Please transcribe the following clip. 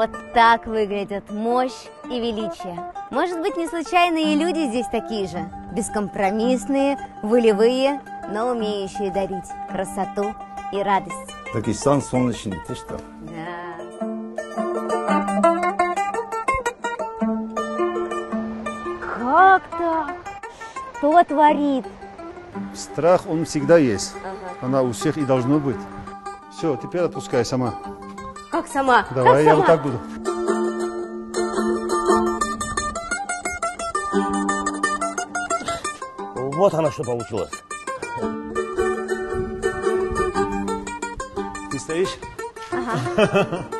Вот так выглядят мощь и величие. Может быть, не случайно и люди здесь такие же. Бескомпромиссные, волевые, но умеющие дарить красоту и радость. Такий сан солнечный, ты что? Да. Как так? Что творит? Страх, он всегда есть. Ага. Она у всех и должно быть. Все, теперь отпускай сама. Как сама? Давай, как я сама? Вот так буду. Вот она что получилось. Ты стоишь? Ага.